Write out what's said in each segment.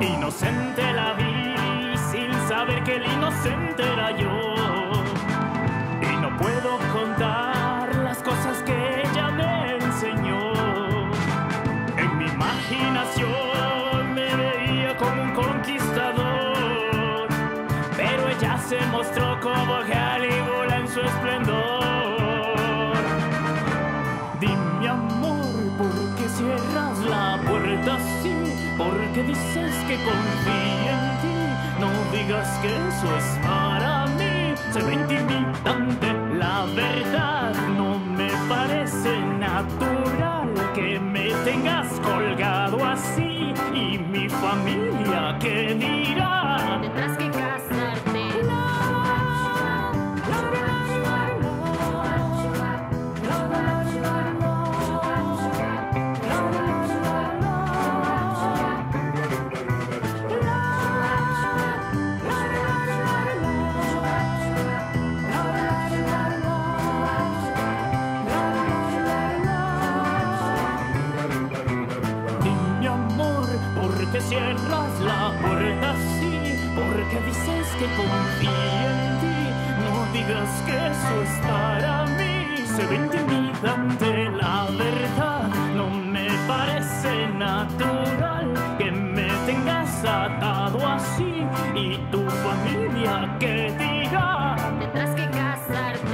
Inocente la vi, sin saber que el inocente era yo. Y no puedo contar las cosas que ella me enseñó. En mi imaginación me veía como un conquistador, pero ella se mostró como Calígula en su esplendor. Dime, amor, ¿por qué cierras la puerta así? ¿Por qué dices que confío en ti? No digas que eso es para mí. Se ve intimidante, la verdad. No me parece natural que me tengas colgado así. ¿Y mi familia qué dirá? Tendrás que casarte. ¿Por qué cierras la puerta así? ¿Por qué dices que confío en ti? No digas que eso es para mí. Se ve intimidante, la verdad. No me parece natural que me tengas atado así. ¿Y tu familia qué dirá? Tendrás que casarte.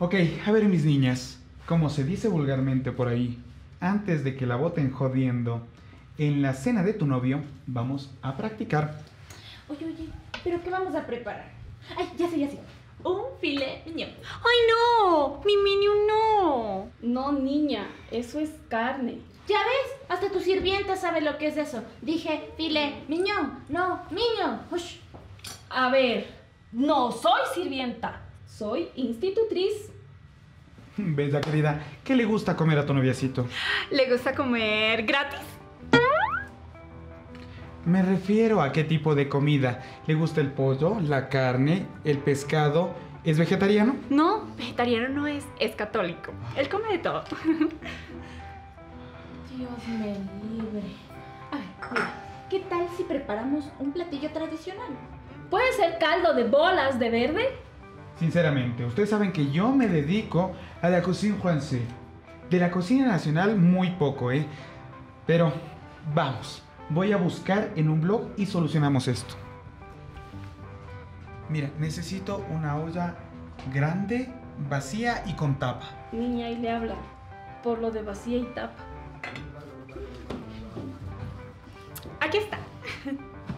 Ok, a ver mis niñas, como se dice vulgarmente por ahí, antes de que la boten jodiendo, en la cena de tu novio vamos a practicar. Oye, ¿pero qué vamos a preparar? Ay, ya sé, un filé mignon. ¡Ay no! ¡Mi minion no! No niña, eso es carne. ¿Ya ves? Hasta tu sirvienta sabe lo que es eso. Dije filé mignon, no mignon. Ush. A ver, no soy sirvienta, soy institutriz. Bella querida, ¿qué le gusta comer a tu noviacito? ¿Le gusta comer gratis? Me refiero a qué tipo de comida. ¿Le gusta el pollo, la carne, el pescado? ¿Es vegetariano? No, vegetariano no es, es católico. Él come de todo. Dios me libre. A ver, mira, ¿qué tal si preparamos un platillo tradicional? ¿Puede ser caldo de bolas de verde? Sinceramente, ustedes saben que yo me dedico a la cocina francesa. De la cocina nacional muy poco, ¿eh? Pero vamos, voy a buscar en un blog y solucionamos esto. Mira, necesito una olla grande, vacía y con tapa. Niña, ahí le habla por lo de vacía y tapa. Aquí está.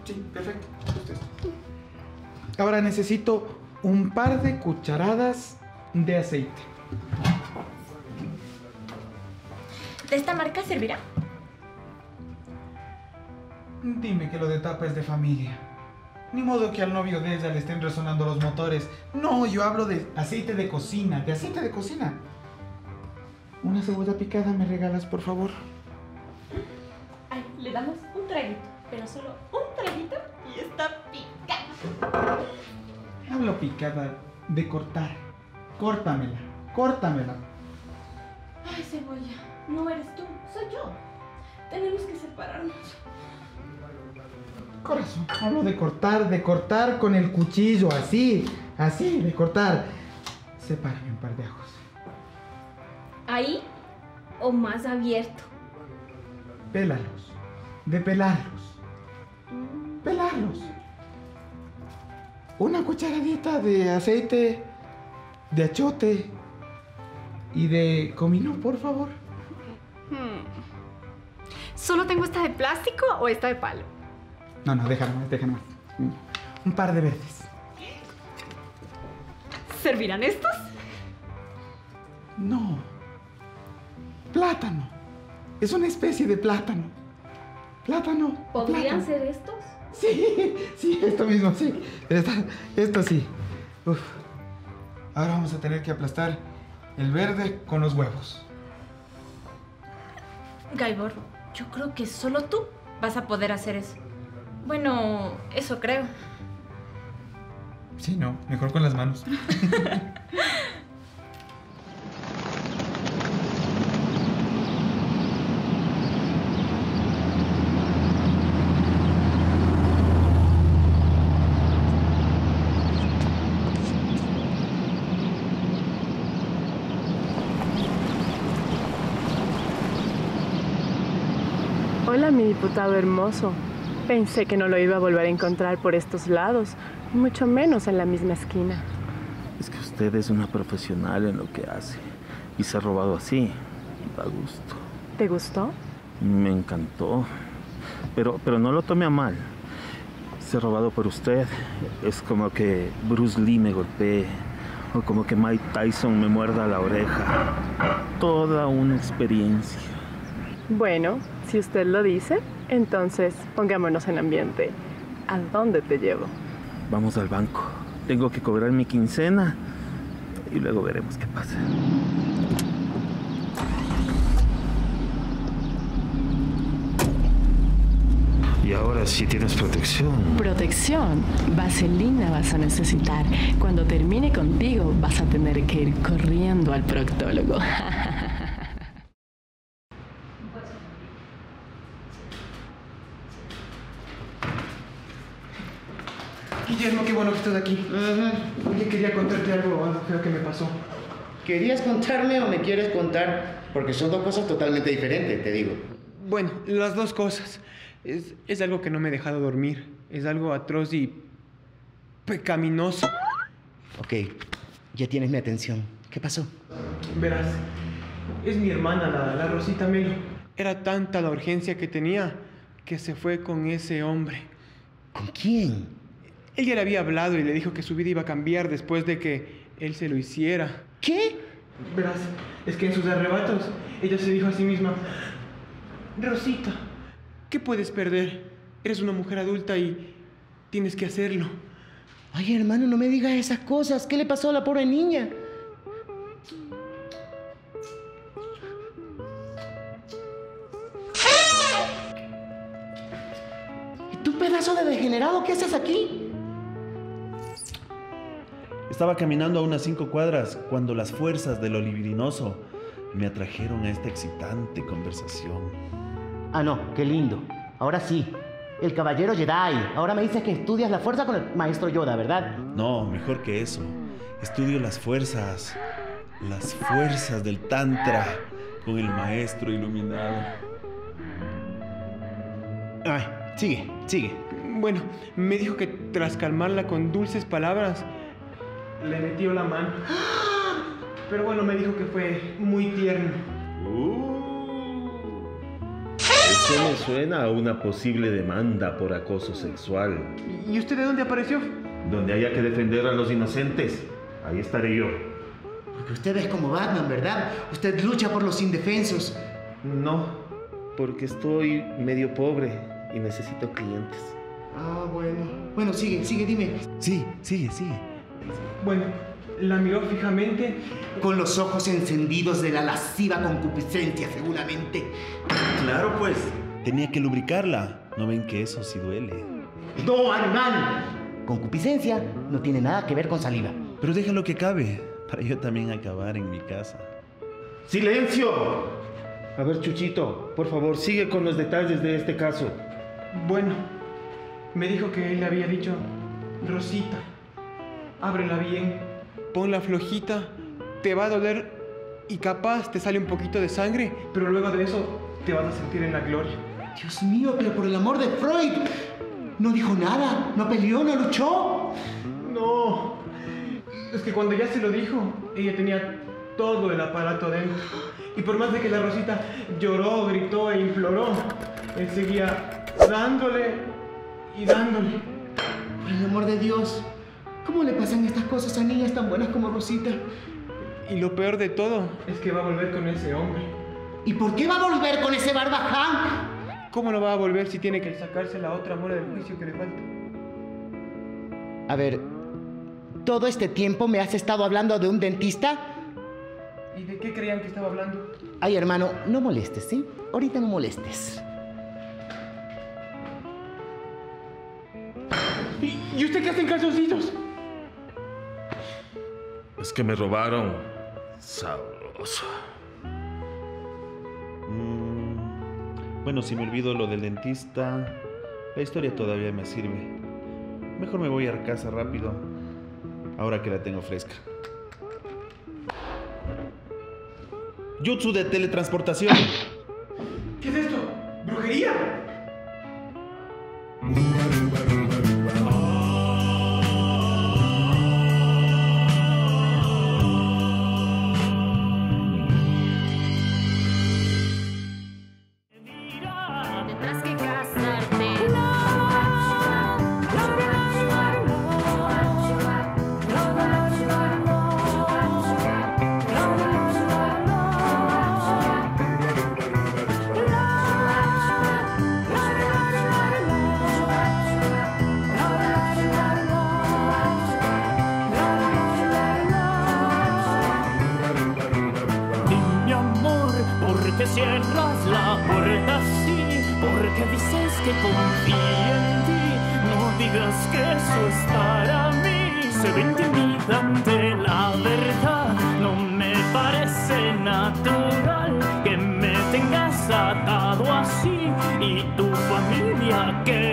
Sí, perfecto. Ahora necesito un par de cucharadas de aceite. ¿De esta marca servirá? Dime que lo de tapa es de familia. Ni modo que al novio de ella le estén resonando los motores. No, yo hablo de aceite de cocina, de aceite de cocina. Una cebolla picada me regalas, por favor. Ay, le damos un traguito, pero solo un traguito y está picada. Hablo picada de cortar. Córtamela. Ay, cebolla, no eres tú, soy yo. Tenemos que separarnos. Corazón, hablo de cortar con el cuchillo, así, de cortar. Sepárame un par de ajos. ¿Ahí o más abierto? Pélalos, de pelarlos. Pelarlos. Una cucharadita de aceite, de achiote y de comino, por favor. ¿Solo tengo esta de plástico o esta de palo? No, déjame. Un par de verdes. ¿Servirán estos? No. Plátano. Es una especie de plátano. ¿Podrían ser estos? Sí, esto mismo, sí. Esto sí. Uf. Ahora vamos a tener que aplastar el verde con los huevos. Gaibor, yo creo que solo tú vas a poder hacer eso. Bueno, eso creo. Sí, no, mejor con las manos. Hola, mi diputado hermoso. Pensé que no lo iba a volver a encontrar por estos lados, mucho menos en la misma esquina. Es que usted es una profesional en lo que hace y se ha robado así, da gusto. ¿Te gustó? Me encantó, pero no lo tome a mal. Se ha robado por usted, es como que Bruce Lee me golpee o como que Mike Tyson me muerda la oreja. Toda una experiencia. Bueno, si usted lo dice... Entonces, pongámonos en ambiente. ¿A dónde te llevo? Vamos al banco. Tengo que cobrar mi quincena y luego veremos qué pasa. Y ahora sí tienes protección. Protección. Vaselina vas a necesitar. Cuando termine contigo, vas a tener que ir corriendo al proctólogo. Guillermo, qué bueno que estás aquí. Oye, quería contarte algo feo que me pasó. ¿Querías contarme o me quieres contar? Porque son dos cosas totalmente diferentes, te digo. Bueno, las dos cosas. Es algo que no me ha dejado dormir. Es algo atroz y... pecaminoso. Ok, ya tienes mi atención. ¿Qué pasó? Verás, es mi hermana, la Rosita Melo. Era tanta la urgencia que tenía que se fue con ese hombre. ¿Con quién? Él ya le había hablado y le dijo que su vida iba a cambiar después de que él se lo hiciera. ¿Qué? Verás, es que en sus arrebatos, ella se dijo a sí misma: Rosita, ¿qué puedes perder? Eres una mujer adulta y tienes que hacerlo. Ay, hermano, no me digas esas cosas. ¿Qué le pasó a la pobre niña? ¿Y tú, pedazo de degenerado, qué haces aquí? Estaba caminando a unas 5 cuadras cuando las fuerzas del olivinoso me atrajeron a esta excitante conversación. Ah, no, qué lindo. Ahora sí, el caballero Jedi. Ahora me dices que estudias la fuerza con el maestro Yoda, ¿verdad? No, mejor que eso. Estudio las fuerzas del Tantra con el maestro iluminado. Ay, sigue, sigue. Bueno, me dijo que tras calmarla con dulces palabras... le metió la mano. Pero bueno, me dijo que fue muy tierno. Eso me suena a una posible demanda por acoso sexual. ¿Y usted de dónde apareció? Donde haya que defender a los inocentes, ahí estaré yo. Porque usted es como Batman, ¿verdad? Usted lucha por los indefensos. No, porque estoy medio pobre y necesito clientes. Ah, bueno. Bueno, sigue, sigue, dime. Sí, sigue, sigue. Bueno, la miró fijamente. Con los ojos encendidos de la lasciva concupiscencia, seguramente. Claro, pues. Tenía que lubricarla. ¿No ven que eso sí duele? ¡No, animal! Concupiscencia no tiene nada que ver con saliva. Pero déjalo que acabe, para yo también acabar en mi casa. ¡Silencio! A ver, Chuchito, por favor, sigue con los detalles de este caso. Bueno, me dijo que él le había dicho: Rosita, ábrela bien, ponla flojita, te va a doler y capaz te sale un poquito de sangre, pero luego de eso te vas a sentir en la gloria. Dios mío, pero por el amor de Freud, no dijo nada, no peleó, no luchó. No, es que cuando ya se lo dijo, ella tenía todo el aparato dentro. Y por más de que la Rosita lloró, gritó e imploró, él seguía dándole y dándole. Por el amor de Dios. ¿Cómo le pasan estas cosas a niñas tan buenas como Rosita? Y lo peor de todo es que va a volver con ese hombre. ¿Y por qué va a volver con ese barbaján? ¿Cómo no va a volver si tiene que sacarse la otra mora del juicio que le falta? A ver, ¿todo este tiempo me has estado hablando de un dentista? ¿Y de qué creían que estaba hablando? Ay, hermano, no molestes, ¿sí? Ahorita no molestes. ¿Y usted qué hace en calzoncillos? Es que me robaron. Sabroso. Bueno, si me olvido lo del dentista, la historia todavía me sirve. Mejor me voy a casa rápido, ahora que la tengo fresca. Jutsu de teletransportación. ¿Qué es esto? ¿Brujería? Porque cierras la puerta así, porque dices que confío en ti. No digas que eso es para mí. Se ve intimidante, la verdad. No me parece natural que me tengas atado así. Y tu familia que